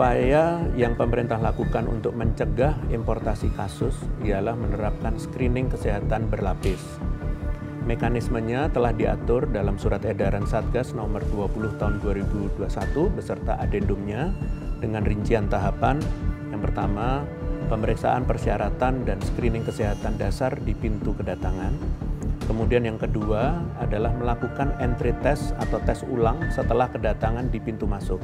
Upaya yang pemerintah lakukan untuk mencegah importasi kasus ialah menerapkan screening kesehatan berlapis. Mekanismenya telah diatur dalam Surat Edaran Satgas Nomor 20 Tahun 2021 beserta adendumnya dengan rincian tahapan. Yang pertama, pemeriksaan persyaratan dan screening kesehatan dasar di pintu kedatangan. Kemudian yang kedua adalah melakukan entry test atau tes ulang setelah kedatangan di pintu masuk.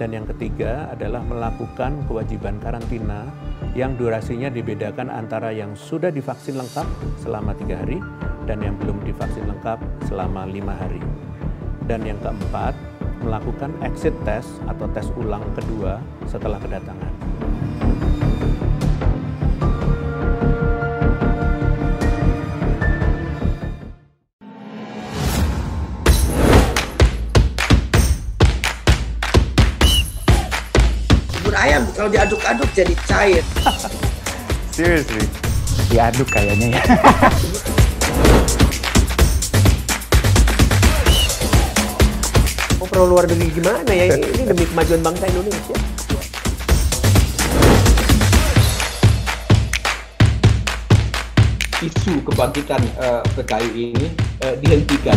Dan yang ketiga adalah melakukan kewajiban karantina yang durasinya dibedakan antara yang sudah divaksin lengkap selama 3 hari dan yang belum divaksin lengkap selama 5 hari. Dan yang keempat, melakukan exit test atau tes ulang kedua setelah kedatangan. Ayam kalau diaduk-aduk jadi cair. Seriously, diaduk kayaknya ya. Pro luar negeri gimana ya ini demi kemajuan bangsa Indonesia. Isu kebangkitan PKI ini dihentikan.